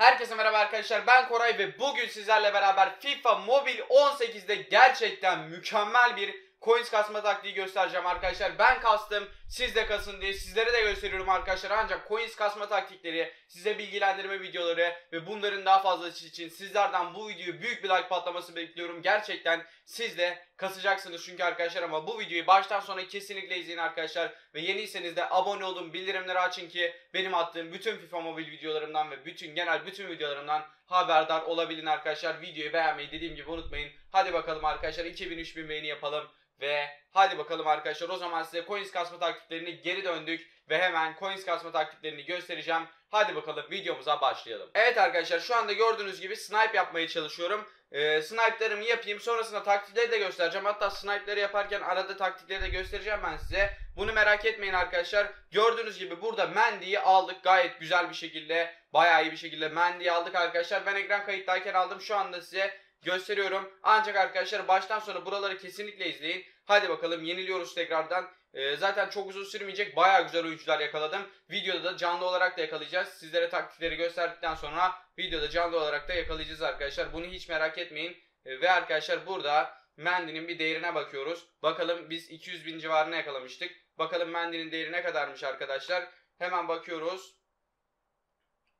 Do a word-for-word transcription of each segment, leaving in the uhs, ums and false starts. Herkese merhaba arkadaşlar, ben Koray ve bugün sizlerle beraber FIFA Mobile on sekiz'de gerçekten mükemmel bir coins kasma taktiği göstereceğim arkadaşlar. Ben kastım, siz de kasın diye sizlere de gösteriyorum arkadaşlar. Ancak coins kasma taktikleri, size bilgilendirme videoları ve bunların daha fazlası için sizlerden bu videoyu büyük bir like patlaması bekliyorum. Gerçekten siz de kasacaksınız çünkü arkadaşlar, ama bu videoyu baştan sona kesinlikle izleyin arkadaşlar. Ve yeniyseniz de abone olun, bildirimleri açın ki benim attığım bütün FIFA Mobile videolarımdan ve bütün genel bütün videolarımdan haberdar olabilin arkadaşlar. Videoyu beğenmeyi dediğim gibi unutmayın. Hadi bakalım arkadaşlar, iki bin üç bin beğeni yapalım. Ve hadi bakalım arkadaşlar, o zaman size coins kasma taktiklerini geri döndük ve hemen coins kasma taktiklerini göstereceğim. Hadi bakalım videomuza başlayalım. Evet arkadaşlar, şu anda gördüğünüz gibi snipe yapmaya çalışıyorum. Ee, snipe'larımı yapayım, sonrasında taktikleri de göstereceğim. Hatta snipe'ları yaparken arada taktikleri de göstereceğim ben size. Bunu merak etmeyin arkadaşlar. Gördüğünüz gibi burada Mandy'yi aldık gayet güzel bir şekilde. Bayağı iyi bir şekilde Mandy'yi aldık arkadaşlar. Ben ekran kayıttayken aldım, şu anda size gösteriyorum. Ancak arkadaşlar baştan sona buraları kesinlikle izleyin. Hadi bakalım, yeniliyoruz tekrardan. Ee, zaten çok uzun sürmeyecek, bayağı güzel oyuncular yakaladım. Videoda da canlı olarak da yakalayacağız. Sizlere taktikleri gösterdikten sonra videoda canlı olarak da yakalayacağız arkadaşlar. Bunu hiç merak etmeyin. Ee, ve arkadaşlar burada Mandy'nin bir değerine bakıyoruz. Bakalım biz iki yüz bin civarına yakalamıştık. Bakalım Mandy'nin değeri ne kadarmış arkadaşlar. Hemen bakıyoruz.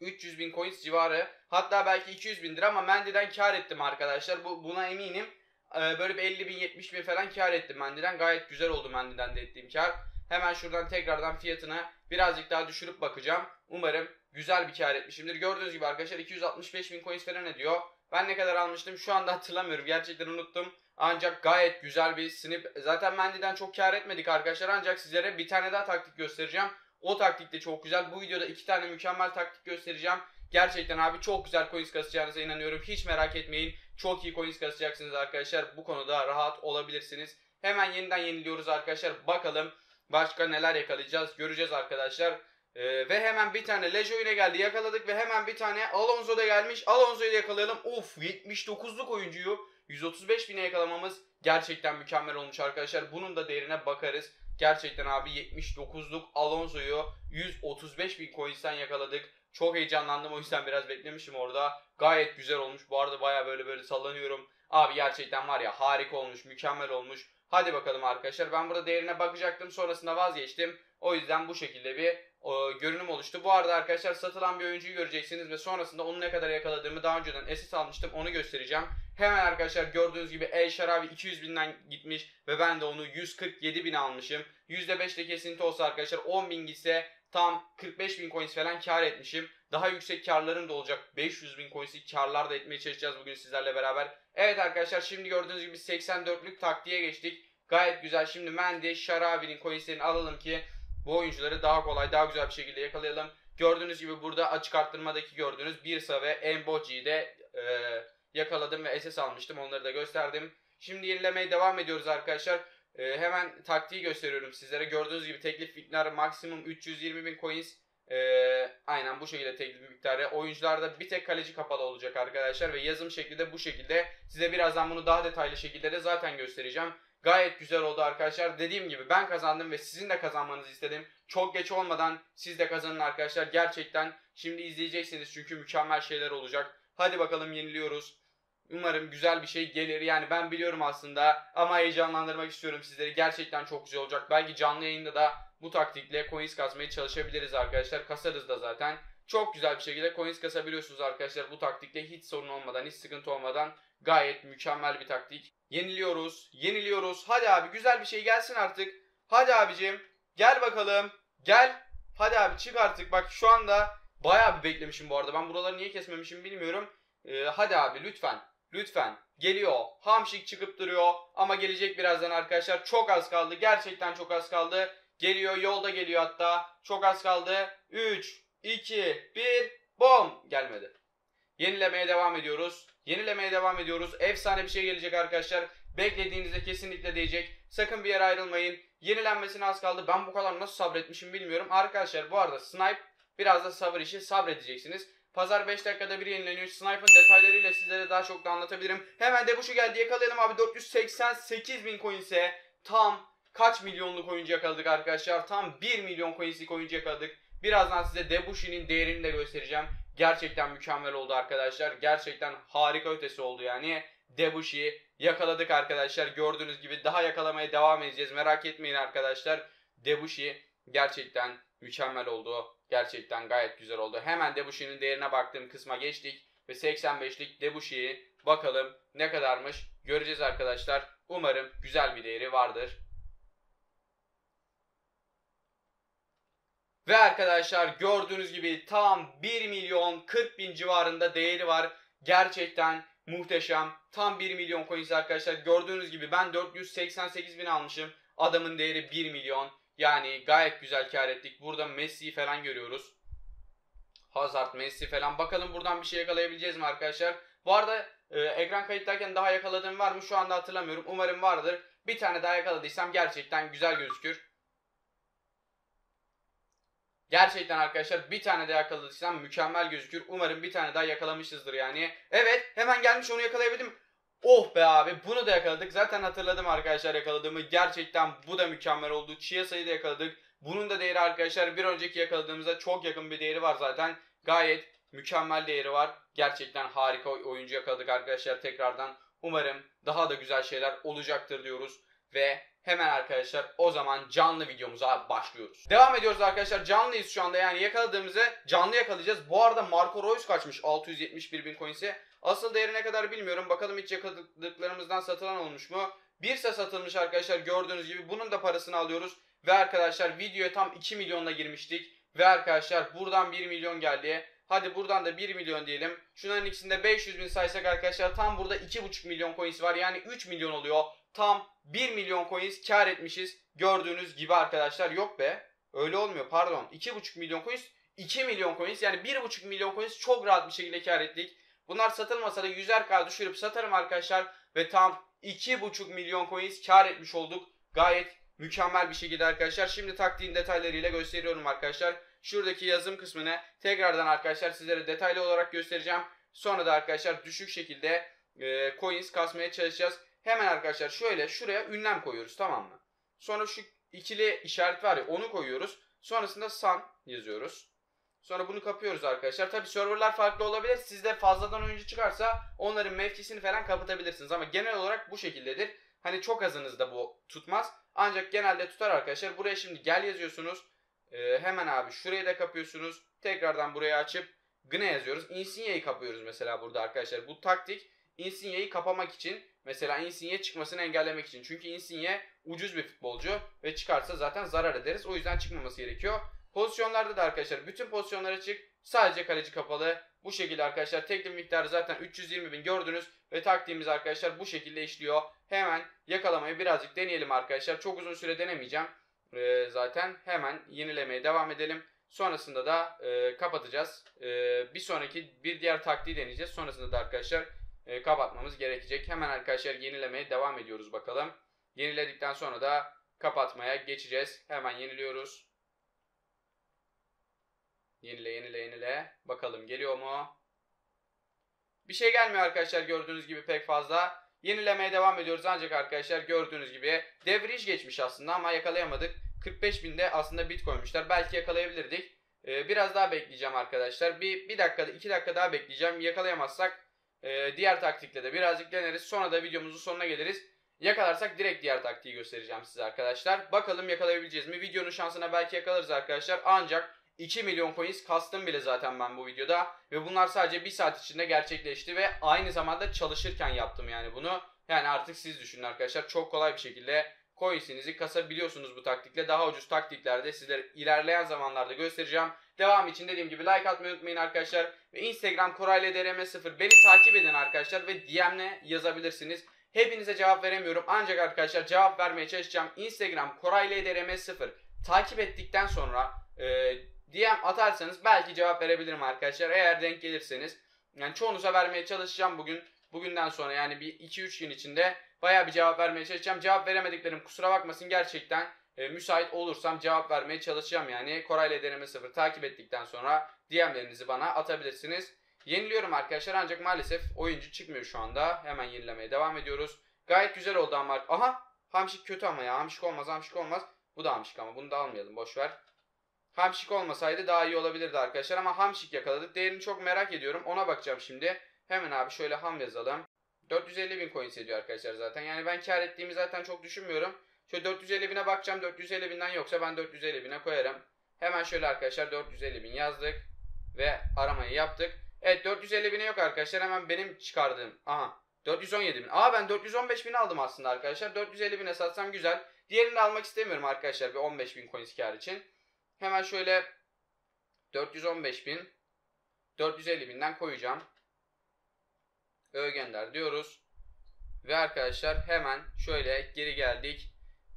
üç yüz bin coins civarı, hatta belki iki yüz bindir ama Mandy'den kar ettim arkadaşlar, bu, buna eminim. ee, böyle bir elli bin yetmiş bin falan kar ettim Mandy'den, gayet güzel oldu Mandy'den de ettiğim kar. Hemen şuradan tekrardan fiyatına birazcık daha düşürüp bakacağım, umarım güzel bir kar etmişimdir. Gördüğünüz gibi arkadaşlar iki yüz altmış beş bin coins falan ediyor. Ben ne kadar almıştım şu anda hatırlamıyorum, gerçekten unuttum. Ancak gayet güzel bir snip, zaten Mandy'den çok kar etmedik arkadaşlar, ancak sizlere bir tane daha taktik göstereceğim. O taktik de çok güzel. Bu videoda iki tane mükemmel taktik göstereceğim. Gerçekten abi çok güzel coins kasacağınıza inanıyorum. Hiç merak etmeyin. Çok iyi coins kasacaksınız arkadaşlar. Bu konuda rahat olabilirsiniz. Hemen yeniden yeniliyoruz arkadaşlar. Bakalım başka neler yakalayacağız. Göreceğiz arkadaşlar. Ee, ve hemen bir tane Leje oyuna geldi. Yakaladık ve hemen bir tane Alonso da gelmiş. Alonso'yu da yakalayalım. Of, yetmiş dokuz'luk oyuncuyu yüz otuz beş bine yakalamamız gerçekten mükemmel olmuş arkadaşlar. Bunun da değerine bakarız. Gerçekten abi yetmiş dokuz'luk Alonso'yu yüz otuz beş bin coins'ten yakaladık. Çok heyecanlandım, o yüzden biraz beklemişim orada. Gayet güzel olmuş. Bu arada baya böyle böyle sallanıyorum. Abi gerçekten var ya, harika olmuş, mükemmel olmuş. Hadi bakalım arkadaşlar, ben burada değerine bakacaktım, sonrasında vazgeçtim. O yüzden bu şekilde bir e, görünüm oluştu. Bu arada arkadaşlar satılan bir oyuncuyu göreceksiniz ve sonrasında onu ne kadar yakaladığımı daha önceden esas almıştım, onu göstereceğim. Hemen arkadaşlar gördüğünüz gibi El Shaarawy iki yüz binden gitmiş ve ben de onu yüz kırk yedi bine almışım. yüzde beş'te kesinti olsa arkadaşlar on bin gitse tam kırk beş bin coins falan kar etmişim. Daha yüksek karlarım da olacak. beş yüz bin coins'i karlar da etmeye çalışacağız bugün sizlerle beraber. Evet arkadaşlar, şimdi gördüğünüz gibi seksen dört'lük taktiğe geçtik. Gayet güzel. Şimdi Mandy, Shaarawy'nin coins'lerini alalım ki bu oyuncuları daha kolay, daha güzel bir şekilde yakalayalım. Gördüğünüz gibi burada açık arttırmadaki gördüğünüz Birsa ve Emboji'yi de Ee, yakaladım ve S S almıştım, onları da gösterdim. Şimdi yenilemeye devam ediyoruz arkadaşlar. Ee, hemen taktiği gösteriyorum sizlere. Gördüğünüz gibi teklif miktarı maksimum üç yüz yirmi bin coins. Ee, aynen bu şekilde teklif miktarı. Oyuncularda bir tek kaleci kapalı olacak arkadaşlar. Ve yazım şekli de bu şekilde. Size birazdan bunu daha detaylı şekilde de zaten göstereceğim. Gayet güzel oldu arkadaşlar. Dediğim gibi ben kazandım ve sizin de kazanmanızı istedim. Çok geç olmadan siz de kazanın arkadaşlar. Gerçekten şimdi izleyeceksiniz çünkü mükemmel şeyler olacak. Hadi bakalım, yeniliyoruz. Umarım güzel bir şey gelir. Yani ben biliyorum aslında ama heyecanlandırmak istiyorum sizleri. Gerçekten çok güzel olacak. Belki canlı yayında da bu taktikle coins kasmaya çalışabiliriz arkadaşlar. Kasarız da zaten. Çok güzel bir şekilde coins kasabiliyorsunuz arkadaşlar. Bu taktikle hiç sorun olmadan, hiç sıkıntı olmadan gayet mükemmel bir taktik. Yeniliyoruz. Yeniliyoruz. Hadi abi güzel bir şey gelsin artık. Hadi abicim. Gel bakalım. Gel. Hadi abi çık artık. Bak şu anda bayağı bir beklemişim bu arada. Ben buraları niye kesmemişim bilmiyorum. Ee, hadi abi lütfen. Lütfen. Geliyor. Hamşik çıkıp duruyor. Ama gelecek birazdan arkadaşlar. Çok az kaldı. Gerçekten çok az kaldı. Geliyor. Yolda geliyor hatta. Çok az kaldı. üç, iki, bir. Bom. Gelmedi. Yenilemeye devam ediyoruz. Yenilemeye devam ediyoruz. Efsane bir şey gelecek arkadaşlar. Beklediğinizde kesinlikle değecek. Sakın bir yere ayrılmayın. Yenilenmesine az kaldı. Ben bu kadar nasıl sabretmişim bilmiyorum. Arkadaşlar bu arada snipe biraz da sabır işi, sabredeceksiniz. Pazar beş dakikada bir yenileniyor. Sniper'ın detaylarıyla sizlere daha çok da anlatabilirim. Hemen Debushi geldi, yakalayalım abi. dört yüz seksen sekiz bin coins'e tam kaç milyonluk oyuncu yakaladık arkadaşlar? Tam bir milyon coins'lik oyuncu yakaladık. Birazdan size Debushi'nin değerini de göstereceğim. gerçekten mükemmel oldu arkadaşlar. Gerçekten harika ötesi oldu yani. Debushi'yi yakaladık arkadaşlar. Gördüğünüz gibi daha yakalamaya devam edeceğiz. Merak etmeyin arkadaşlar. Debushi gerçekten mükemmel oldu. Gerçekten gayet güzel oldu. Hemen Debushi'nin değerine baktığım kısma geçtik. Ve seksen beşlik Debushi'yi bakalım ne kadarmış göreceğiz arkadaşlar. Umarım güzel bir değeri vardır. Ve arkadaşlar gördüğünüz gibi tam bir milyon kırk bin civarında değeri var. Gerçekten muhteşem. Tam bir milyon coins arkadaşlar. Gördüğünüz gibi ben dört yüz seksen sekiz bin almışım. Adamın değeri bir milyon. Yani gayet güzel kar ettik. Burada Messi falan görüyoruz. Hazard, Messi falan. Bakalım buradan bir şey yakalayabileceğiz mi arkadaşlar? Bu arada e, ekran kayıtlarken daha yakaladığım var mı? Şu anda hatırlamıyorum. Umarım vardır. Bir tane daha yakaladıysam gerçekten güzel gözükür. Gerçekten arkadaşlar bir tane daha yakaladıysam mükemmel gözükür. Umarım bir tane daha yakalamışızdır yani. Evet hemen gelmiş onu yakalayabildim. Oh be abi bunu da yakaladık. Zaten hatırladım arkadaşlar yakaladığımı. Gerçekten bu da mükemmel oldu. Chia sayı da yakaladık. Bunun da değeri arkadaşlar bir önceki yakaladığımıza çok yakın bir değeri var zaten. Gayet mükemmel değeri var. Gerçekten harika oyuncu yakaladık arkadaşlar tekrardan. Umarım daha da güzel şeyler olacaktır diyoruz. Ve hemen arkadaşlar o zaman canlı videomuza başlıyoruz. Devam ediyoruz arkadaşlar. Canlıyız şu anda yani yakaladığımızı canlı yakalayacağız. Bu arada Marco Reus kaçmış altı yüz yetmiş bir bin coins'e. Asıl değeri ne kadar bilmiyorum. Bakalım hiç yakaladıklarımızdan satılan olmuş mu? Birsa satılmış arkadaşlar gördüğünüz gibi. Bunun da parasını alıyoruz. Ve arkadaşlar videoya tam iki milyonla girmiştik. Ve arkadaşlar buradan bir milyon geldi. Hadi buradan da bir milyon diyelim. Şunların ikisinde beş yüz bin saysak arkadaşlar tam burada iki buçuk milyon coins var. Yani üç milyon oluyor. Tam bir milyon coins kar etmişiz. Gördüğünüz gibi arkadaşlar yok be. Öyle olmuyor pardon. iki buçuk milyon coins. iki milyon coins yani bir buçuk milyon coins çok rahat bir şekilde kar ettik. Bunlar satılmasa da yüzer bin düşürüp satarım arkadaşlar. Ve tam iki buçuk milyon coins kar etmiş olduk. Gayet mükemmel bir şekilde arkadaşlar. Şimdi taktiğin detaylarıyla gösteriyorum arkadaşlar. Şuradaki yazım kısmını tekrardan arkadaşlar sizlere detaylı olarak göstereceğim. Sonra da arkadaşlar düşük şekilde e, coins kasmaya çalışacağız. Hemen arkadaşlar şöyle şuraya ünlem koyuyoruz tamam mı? Sonra şu ikili işaret var ya onu koyuyoruz. Sonrasında sun yazıyoruz. Sonra bunu kapıyoruz arkadaşlar. Tabi serverlar farklı olabilir. Sizde fazladan oyuncu çıkarsa onların mevkisini falan kapatabilirsiniz. Ama genel olarak bu şekildedir. Hani çok azınızda bu tutmaz. Ancak genelde tutar arkadaşlar. Buraya şimdi gel yazıyorsunuz. Ee, hemen abi şurayı da kapıyorsunuz. Tekrardan burayı açıp gene yazıyoruz. Insignia'yı kapıyoruz mesela burada arkadaşlar. Bu taktik Insignia'yı kapamak için. Mesela Insignia çıkmasını engellemek için. Çünkü Insignia ucuz bir futbolcu. Ve çıkarsa zaten zarar ederiz. O yüzden çıkmaması gerekiyor. Pozisyonlarda da arkadaşlar bütün pozisyonlara çık. Sadece kaleci kapalı. Bu şekilde arkadaşlar teklif miktarı zaten üç yüz yirmi bin gördünüz. Ve taktiğimiz arkadaşlar bu şekilde işliyor. Hemen yakalamayı birazcık deneyelim arkadaşlar. Çok uzun süre denemeyeceğim. Ee, zaten hemen yenilemeye devam edelim. Sonrasında da e, kapatacağız. E, bir sonraki bir diğer taktiği deneyeceğiz. Sonrasında da arkadaşlar e, kapatmamız gerekecek. Hemen arkadaşlar yenilemeye devam ediyoruz bakalım. Yeniledikten sonra da kapatmaya geçeceğiz. Hemen yeniliyoruz. Yenile yenile yenile. Bakalım geliyor mu? Bir şey gelmiyor arkadaşlar gördüğünüz gibi pek fazla. Yenilemeye devam ediyoruz ancak arkadaşlar gördüğünüz gibi devriş geçmiş aslında ama yakalayamadık. kırk beş binde aslında bit koymuşlar. Belki yakalayabilirdik. Ee, biraz daha bekleyeceğim arkadaşlar. Bir, bir dakikada iki dakika daha bekleyeceğim. Yakalayamazsak e, diğer taktikle de birazcık deneriz. Sonra da videomuzun sonuna geliriz. Yakalarsak direkt diğer taktiği göstereceğim size arkadaşlar. Bakalım yakalayabileceğiz mi? Videonun şansına belki yakalarız arkadaşlar ancak... iki milyon coins kastım bile zaten ben bu videoda ve bunlar sadece bir saat içinde gerçekleşti ve aynı zamanda çalışırken yaptım yani bunu. Yani artık siz düşünün arkadaşlar çok kolay bir şekilde coins'inizi kasabiliyorsunuz bu taktikle. Daha ucuz taktiklerde sizlere ilerleyen zamanlarda göstereceğim. Devam için dediğim gibi like atmayı unutmayın arkadaşlar ve Instagram korayldrm sıfır beni takip edin arkadaşlar ve D M'le yazabilirsiniz. Hepinize cevap veremiyorum ancak arkadaşlar cevap vermeye çalışacağım. Instagram korayldrm sıfır takip ettikten sonra eee D M atarsanız belki cevap verebilirim arkadaşlar. Eğer denk gelirseniz. Yani çoğunuza vermeye çalışacağım bugün. Bugünden sonra yani bir iki üç gün içinde bayağı bir cevap vermeye çalışacağım. Cevap veremediklerim kusura bakmasın gerçekten. E, müsait olursam cevap vermeye çalışacağım yani. korayldrm sıfır takip ettikten sonra D M'lerinizi bana atabilirsiniz. Yeniliyorum arkadaşlar ancak maalesef oyuncu çıkmıyor şu anda. Hemen yenilemeye devam ediyoruz. Gayet güzel oldu ama. Aha! Hamşik kötü ama ya. Hamşik olmaz, hamşik olmaz. Bu da hamşik ama bunu da almayalım boşver. Hamşik olmasaydı daha iyi olabilirdi arkadaşlar ama Hamşik yakaladık. Değerini çok merak ediyorum. Ona bakacağım şimdi. Hemen abi şöyle ham yazalım. dört yüz elli bin coins ediyor arkadaşlar zaten. Yani ben kar ettiğimi zaten çok düşünmüyorum. Şöyle dört yüz elli bine bakacağım. dört yüz elli binden yoksa ben dört yüz elli bine koyarım. Hemen şöyle arkadaşlar dört yüz elli bin yazdık. Ve aramayı yaptık. Evet dört yüz elli bine yok arkadaşlar. Hemen benim çıkardığım. Aha dört yüz on yedi bin. Aa ben dört yüz on beş bini aldım aslında arkadaşlar. dört yüz elli bine satsam güzel. Diğerini almak istemiyorum arkadaşlar. Bir on beş bin coins kar için. Hemen şöyle dört yüz on beş bin, dört yüz elli binden koyacağım. Ö gönder diyoruz. Ve arkadaşlar hemen şöyle geri geldik.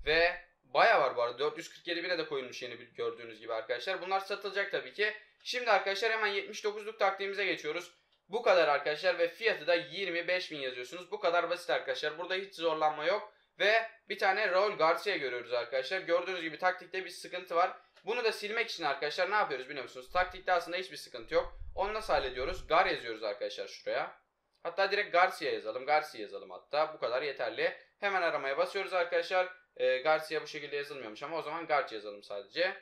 Ve baya var bu arada. dört yüz kırk yedi bine de koyulmuş yeni gördüğünüz gibi arkadaşlar. Bunlar satılacak tabii ki. Şimdi arkadaşlar hemen yetmiş dokuzluk taktiğimize geçiyoruz. Bu kadar arkadaşlar ve fiyatı da yirmi beş bin yazıyorsunuz. Bu kadar basit arkadaşlar. Burada hiç zorlanma yok. Ve bir tane Raul Garcia görüyoruz arkadaşlar. Gördüğünüz gibi taktikte bir sıkıntı var. Bunu da silmek için arkadaşlar ne yapıyoruz biliyor musunuz? Taktikte aslında hiçbir sıkıntı yok. Onu nasıl hallediyoruz? Gar yazıyoruz arkadaşlar şuraya. Hatta direkt Garcia yazalım. Garcia yazalım hatta. Bu kadar yeterli. Hemen aramaya basıyoruz arkadaşlar. Ee, Garcia bu şekilde yazılmıyormuş ama o zaman Garcia yazalım sadece.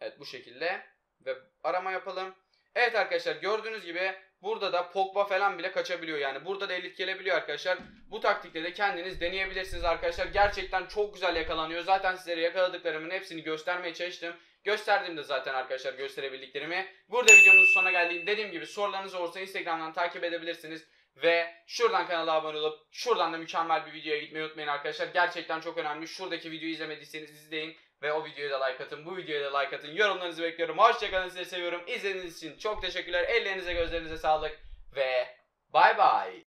Evet bu şekilde. Ve arama yapalım. Evet arkadaşlar gördüğünüz gibi burada da Pogba falan bile kaçabiliyor. Yani burada da elit gelebiliyor arkadaşlar. Bu taktikte de kendiniz deneyebilirsiniz arkadaşlar. Gerçekten çok güzel yakalanıyor. Zaten sizlere yakaladıklarımın hepsini göstermeye çalıştım. Gösterdim de zaten arkadaşlar gösterebildiklerimi. Burada videomuzun sonuna geldiğim dediğim gibi sorularınız olursa Instagram'dan takip edebilirsiniz. Ve şuradan kanala abone olup şuradan da mükemmel bir videoya gitmeyi unutmayın arkadaşlar. Gerçekten çok önemli. Şuradaki videoyu izlemediyseniz izleyin. Ve o videoya da like atın. Bu videoya da like atın. Yorumlarınızı bekliyorum. Hoşçakalın. Sizi seviyorum. İzlediğiniz için çok teşekkürler. Ellerinize gözlerinize sağlık. Ve bay bay.